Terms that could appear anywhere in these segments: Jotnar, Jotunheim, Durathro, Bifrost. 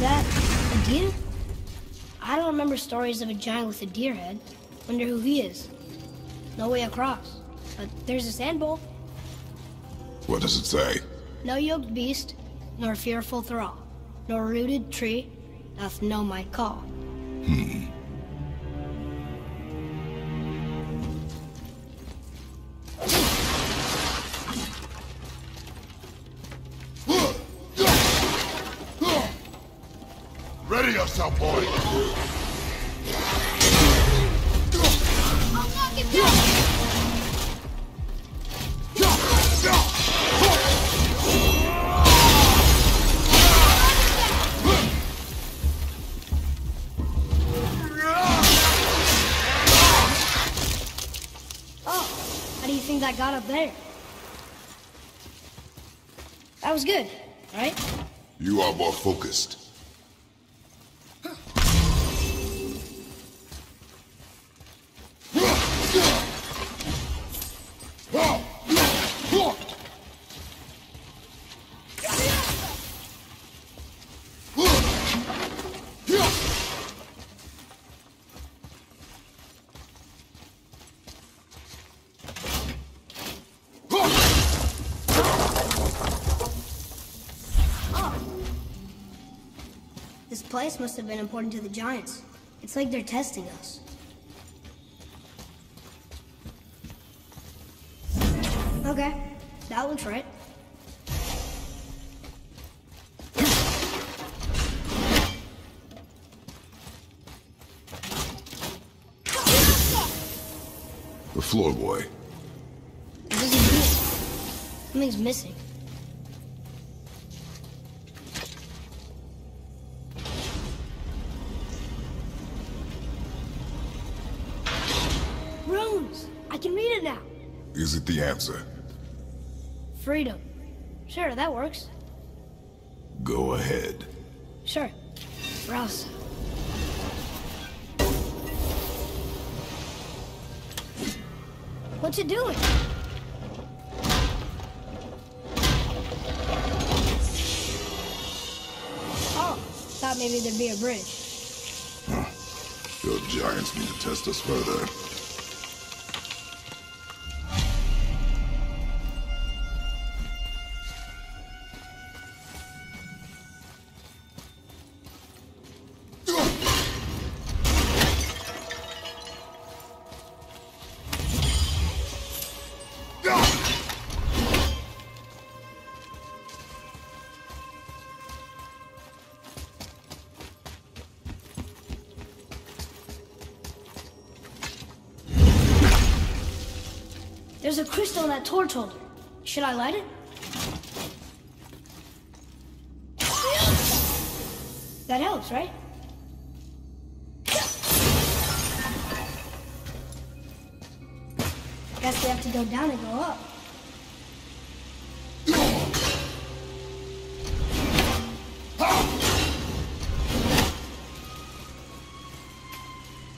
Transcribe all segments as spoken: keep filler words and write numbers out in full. that a deer? I don't remember stories of a giant with a deer head. Wonder who he is. No way across. But there's a sand bowl. What does it say? No yoked beast, nor fearful thrall, nor rooted tree, doth no might call. Hmm. Ready yourself, boy! I'll knock it down! Oh, how do you think that got up there? That was good, right? You are more focused. This place must have been important to the giants. It's like they're testing us. Okay, that looks right. The floor boy. What is he doing? Something's missing. Is it the answer? Freedom. Sure, that works. Go ahead. Sure. Rouse. What's it doing? Oh, thought maybe there'd be a bridge. Huh. Your giants need to test us further. There's a crystal in that torch holder. Should I light it? That helps, right? Guess we have to go down and go up.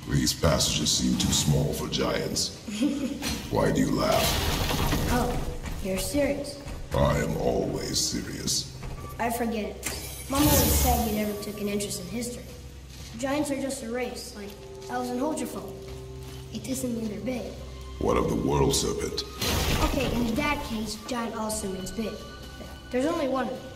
These passages seem too small for giants. Why do you laugh? Oh, you're serious. I am always serious. I forget it. Mom always said you never took an interest in history. Giants are just a race, like I was in Holgerfold. It doesn't mean they're big. What of the world serpent? Okay, in that case, giant also means big. There's only one of them.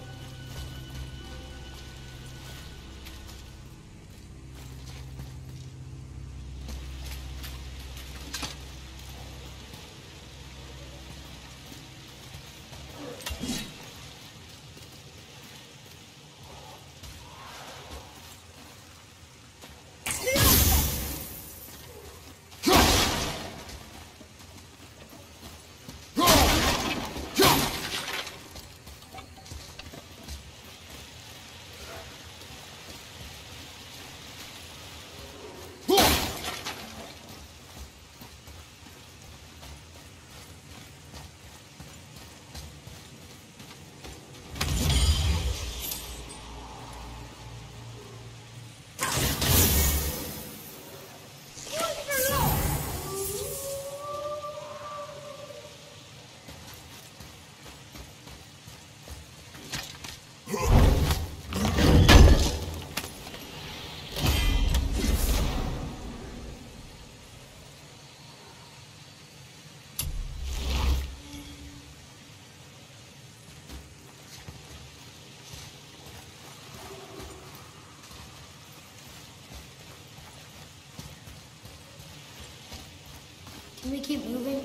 Can we keep moving?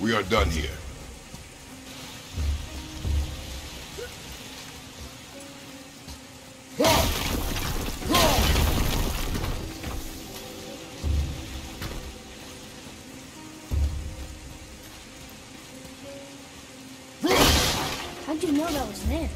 We are done here. How'd you know that was there?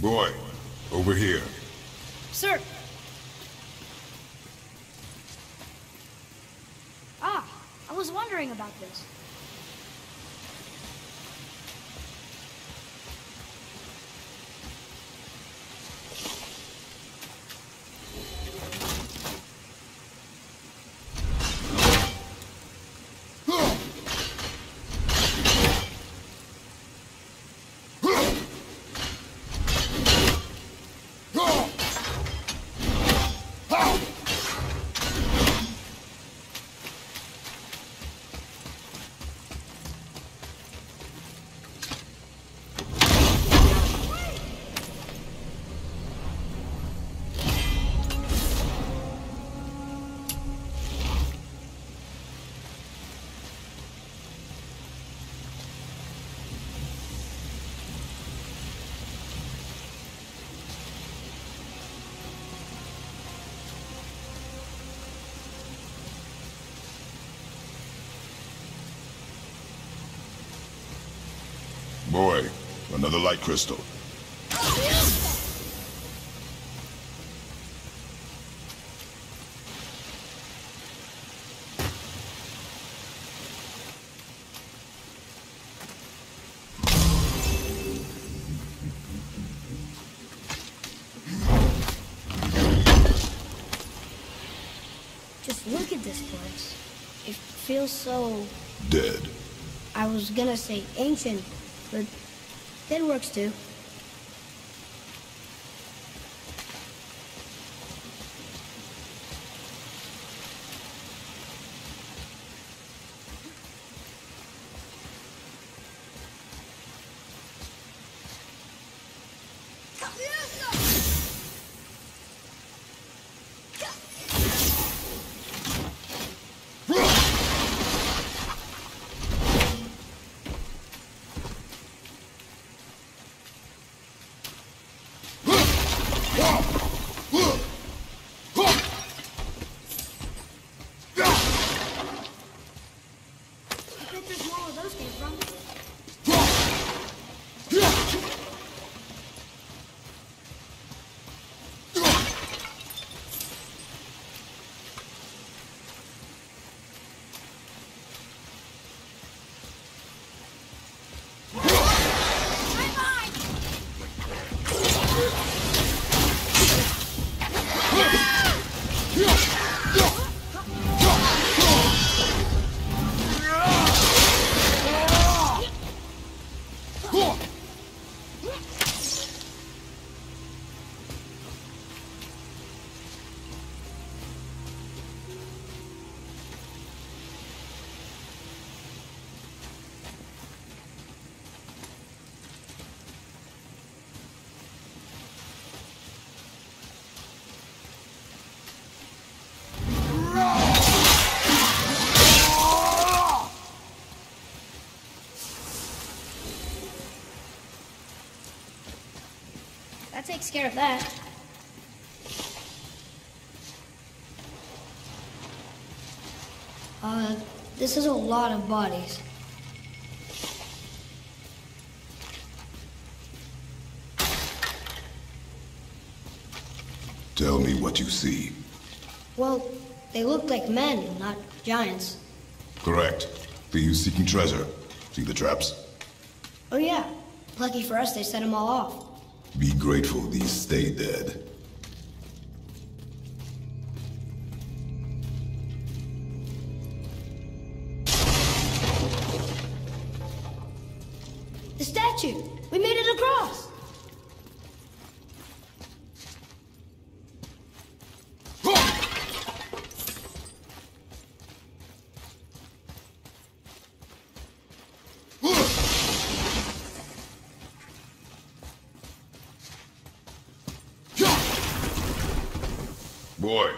Boy, over here. Sir. Ah, I was wondering about this. Boy, another light crystal. Just look at this place. It feels so... dead. I was gonna say ancient. But that works too. Takes care of that. Uh, this is a lot of bodies. Tell me what you see. Well, they look like men, not giants. Correct. They use seeking treasure. See the traps? Oh yeah. Lucky for us, they set them all off. Be grateful these stay dead. The statue! We made it across! Boy.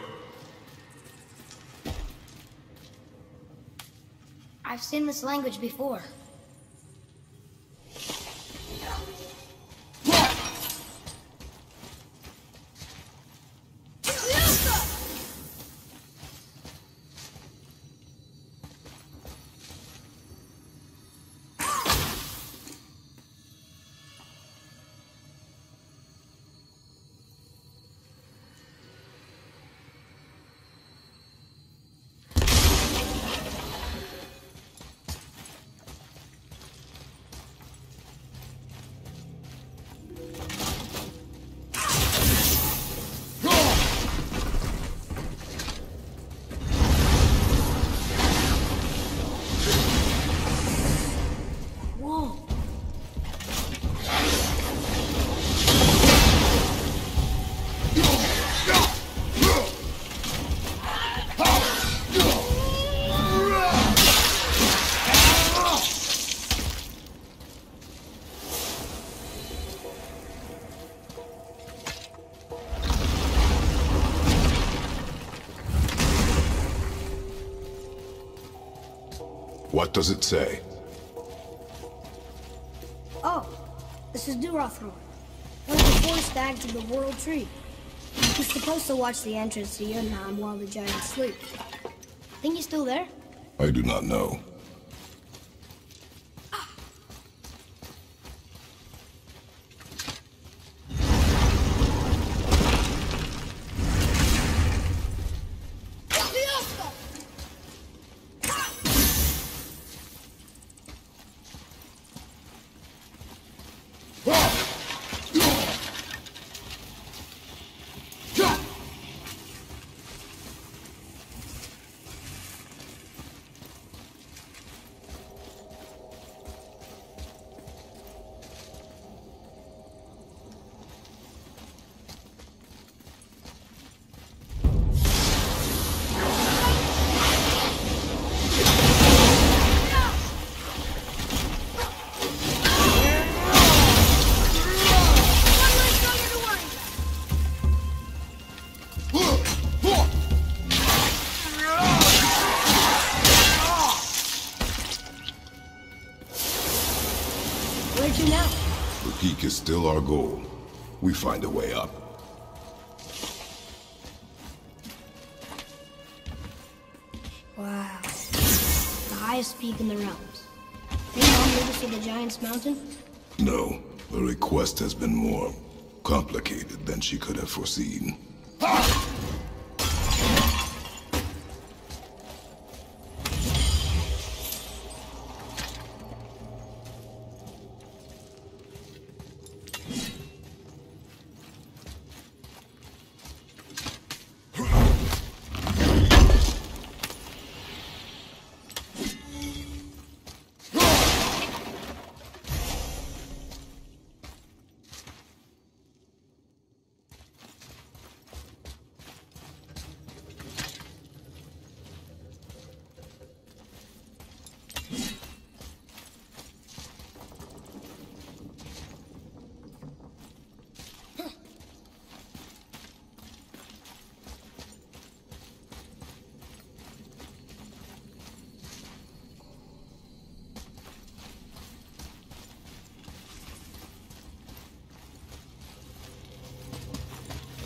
I've seen this language before. What does it say? Oh, this is Durathro, one of the four stags of the World Tree. He's supposed to watch the entrance to Jotunheim while the giants sleep. Think he's still there? I do not know. Is still our goal. We find a way up. Wow. The highest peak in the realms. Can you all move to the Giant's Mountain? No. The request has been more complicated than she could have foreseen. Ah!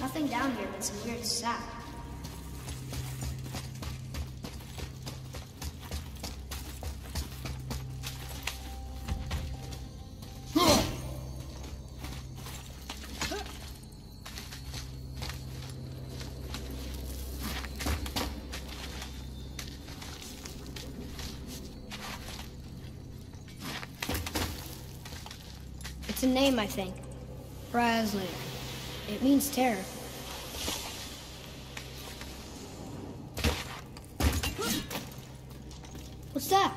Nothing down here but some weird sap. It's a name, I think. Brasley. It means terror. What's that?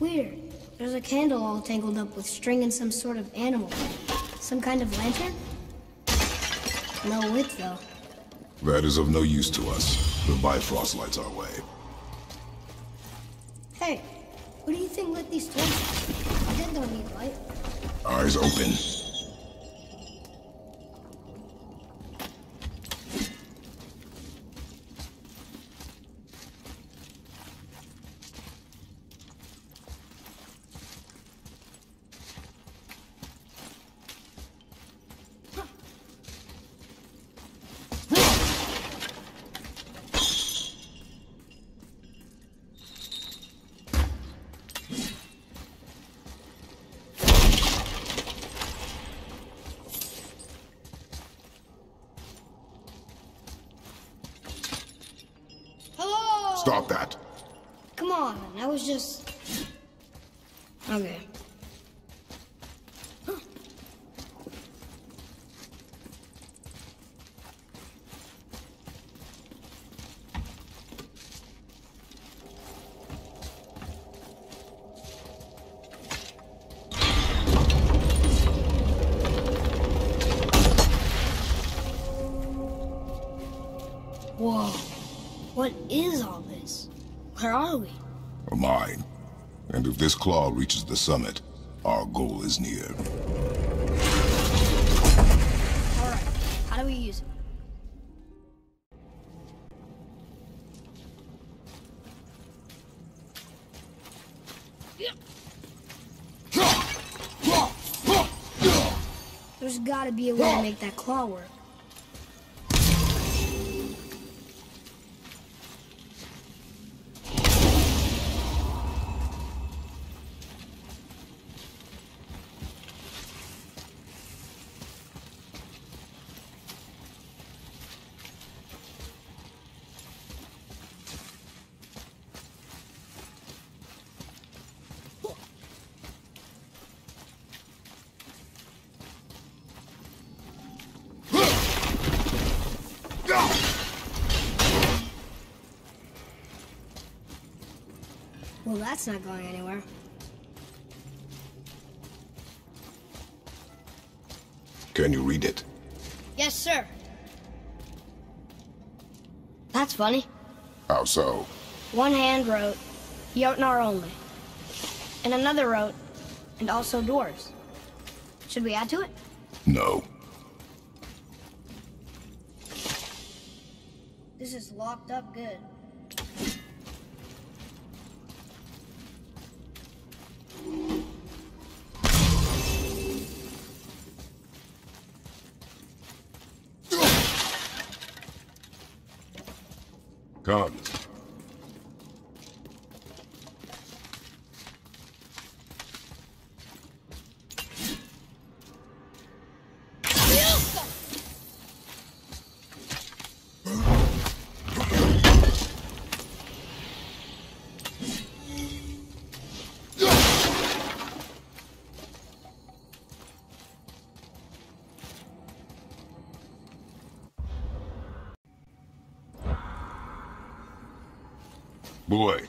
Weird. There's a candle all tangled up with string and some sort of animal. Some kind of lantern? No wick, though. That is of no use to us. The Bifrost lights our way. Hey, what do you think lit these torches? I did don't need light. Eyes open. Stop that. Come on, I was just... Okay. Huh. Whoa. What is all this? Where are we? A mine. And if this claw reaches the summit, our goal is near. All right. How do we use it? There's gotta be a way to make that claw work. Well, that's not going anywhere. Can you read it? Yes, sir. That's funny. How so? One hand wrote, Jotnar only. And another wrote, and also dwarves. Should we add to it? No. This is locked up good. Come. Boy.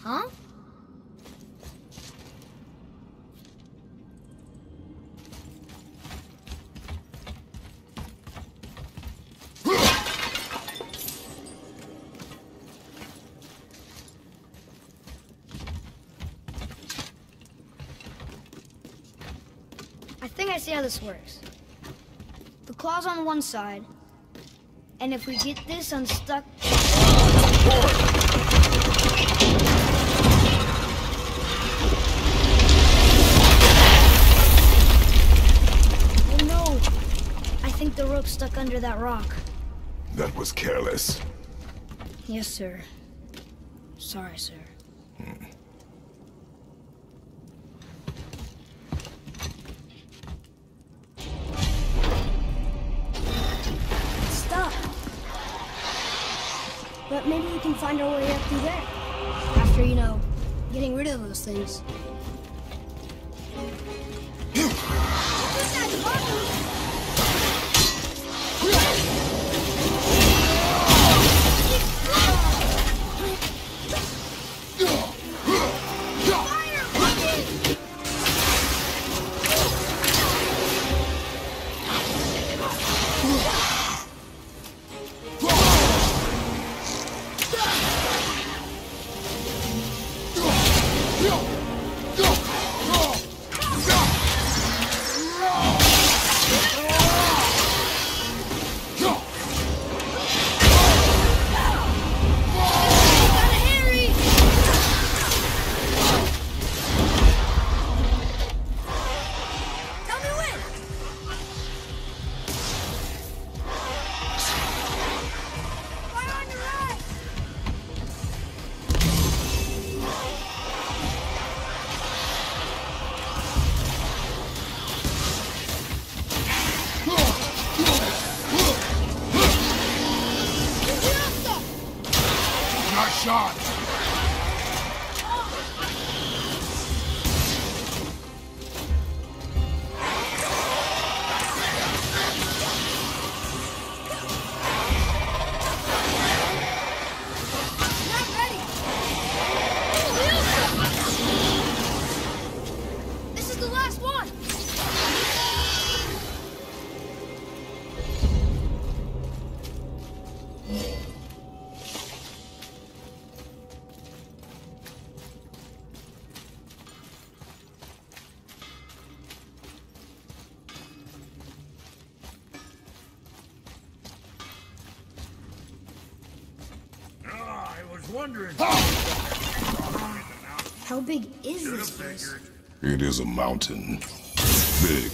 Huh? I think I see how this works. The claw's on one side, and if we get this unstuck... Oh no! I think the rope's stuck under that rock. That was careless. Yes, sir. Sorry, sir. Hmm. But maybe we can find our way up through there. After, you know, getting rid of those things. wondering. How big is this place? It is a mountain. Big.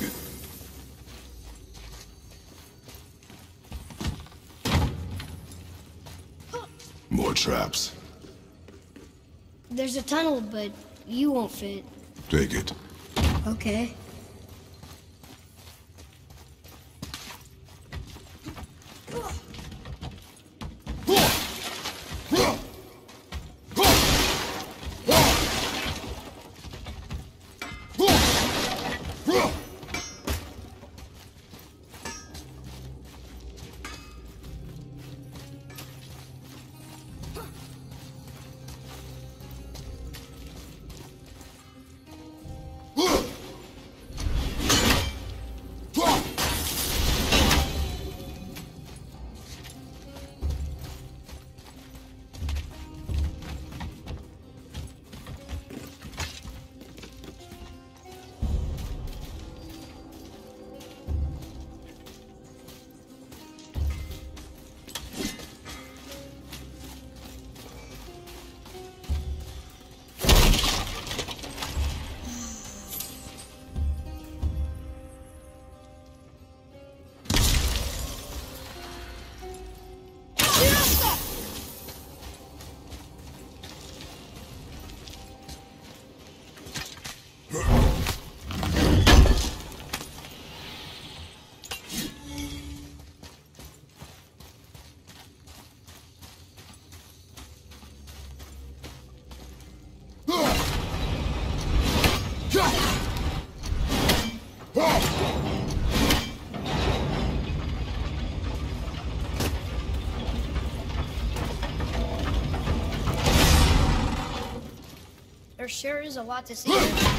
More traps. There's a tunnel, but you won't fit. Take it. Okay. There sure is a lot to see here.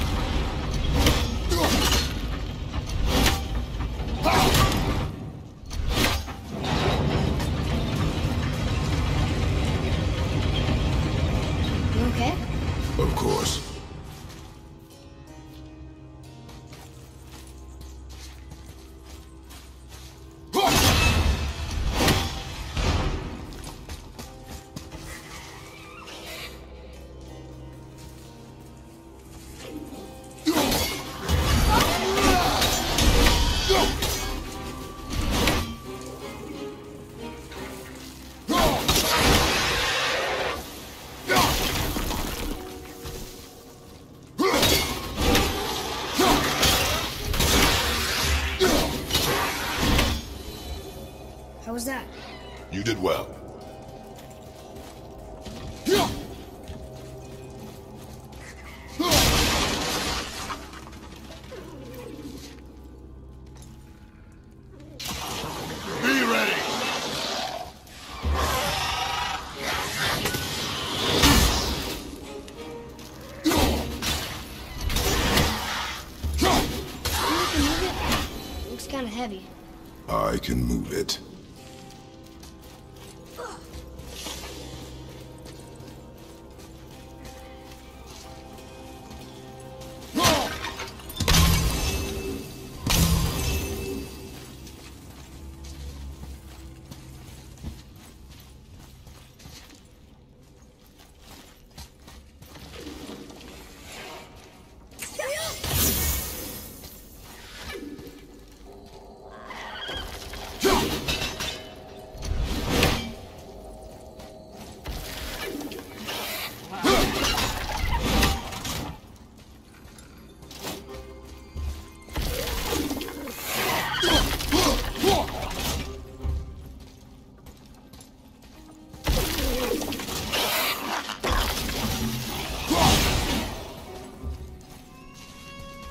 You did well.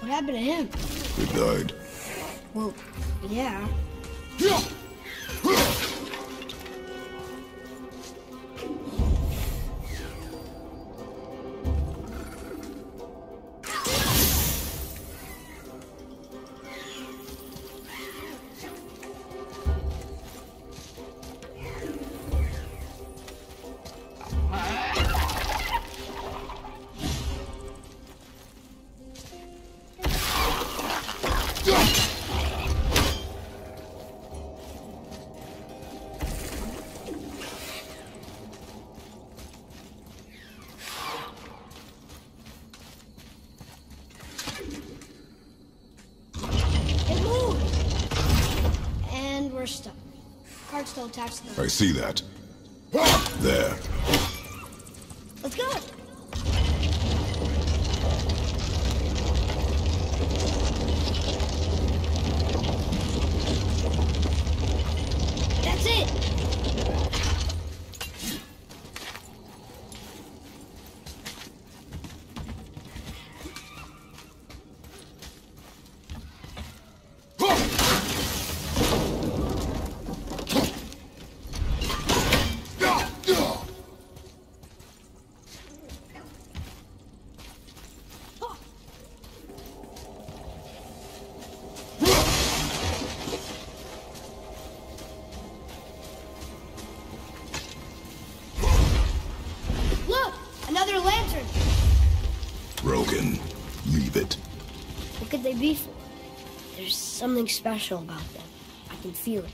What happened to him? He died. Well, yeah. still attached to them. I see that. There. Let's go. That's it. Before. There's something special about them. I can feel it.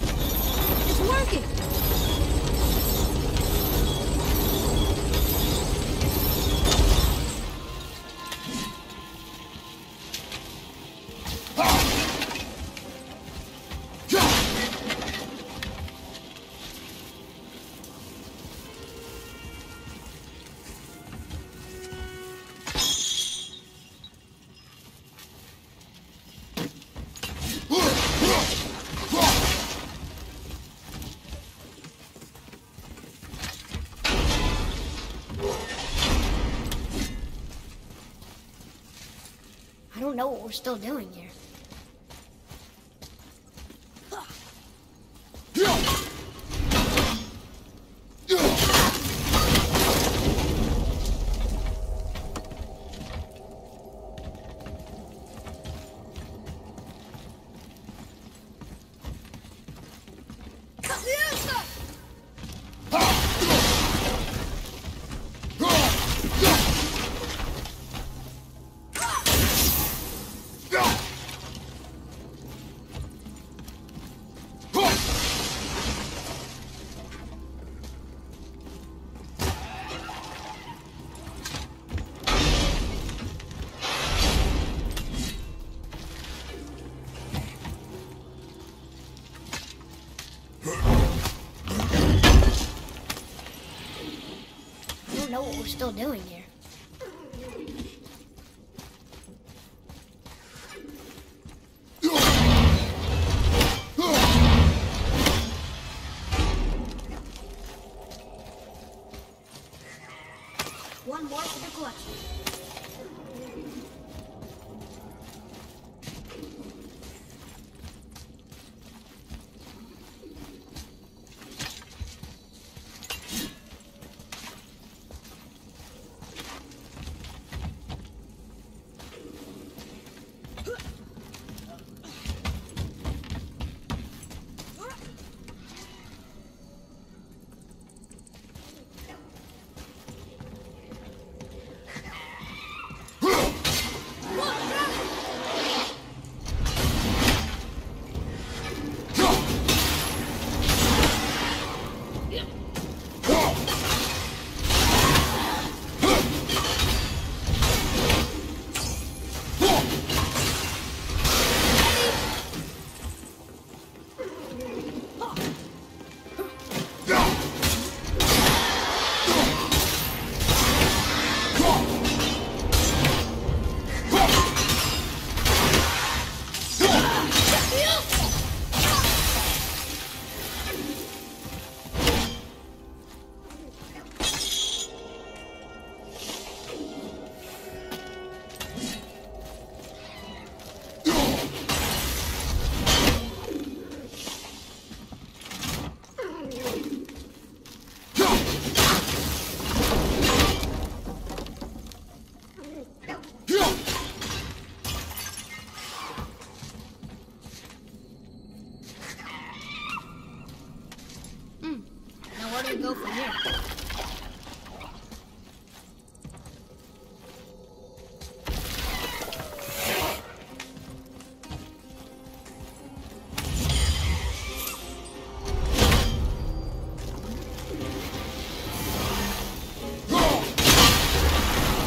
It's working! I don't know what we're still doing here. I don't know what we're still doing here.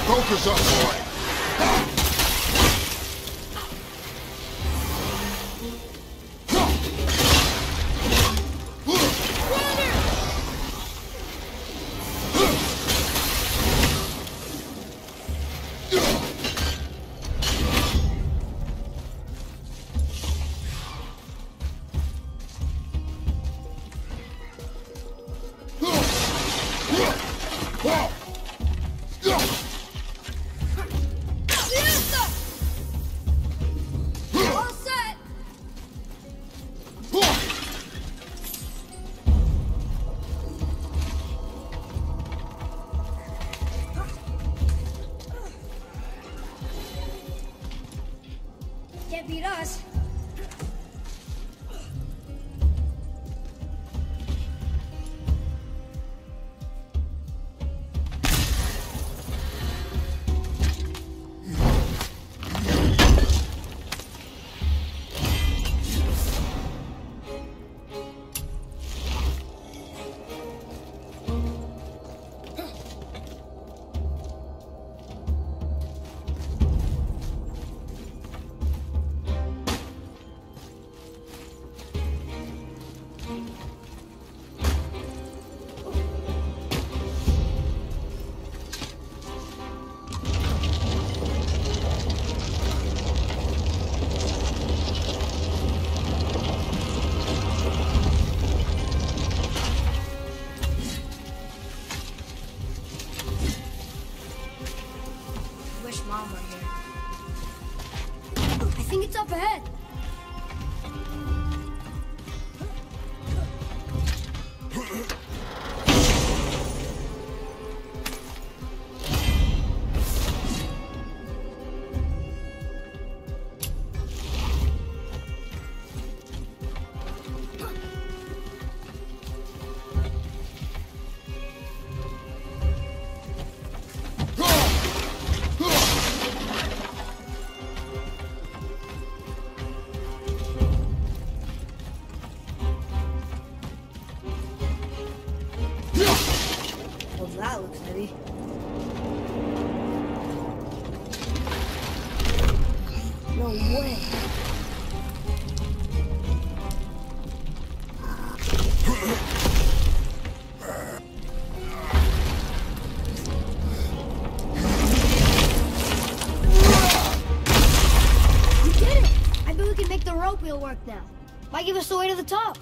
Focus up, boy. Ah! can't beat us. It'll work now. Might give us the way to the top.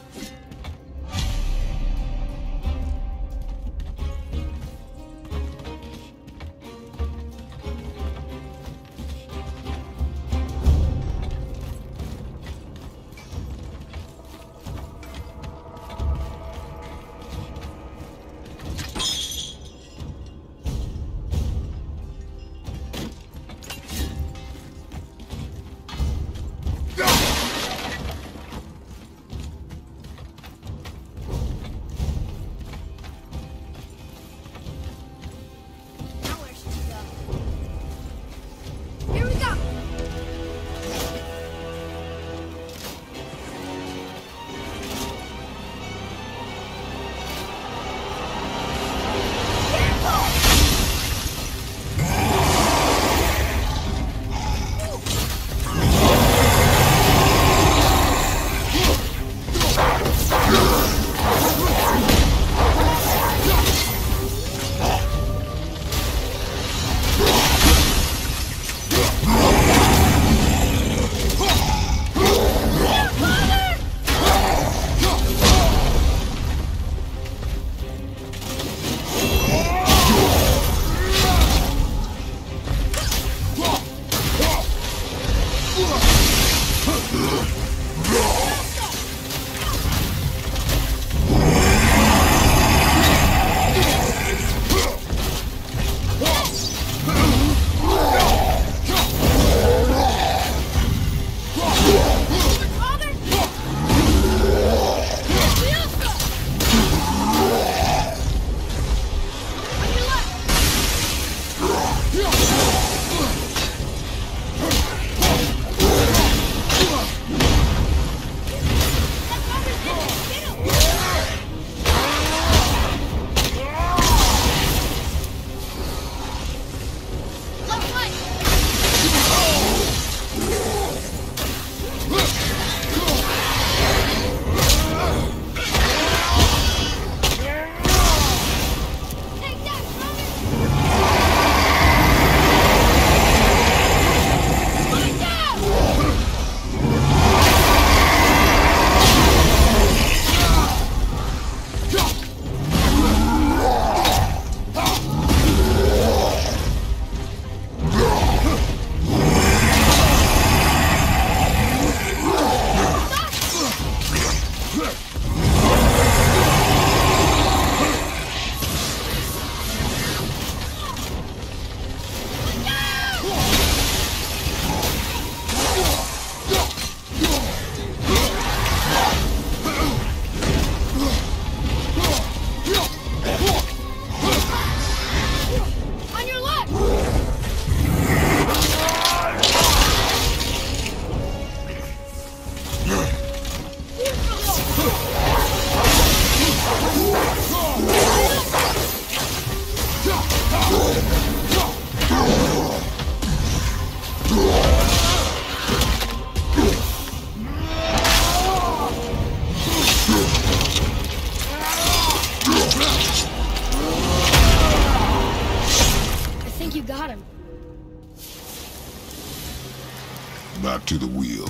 Back to the wheel.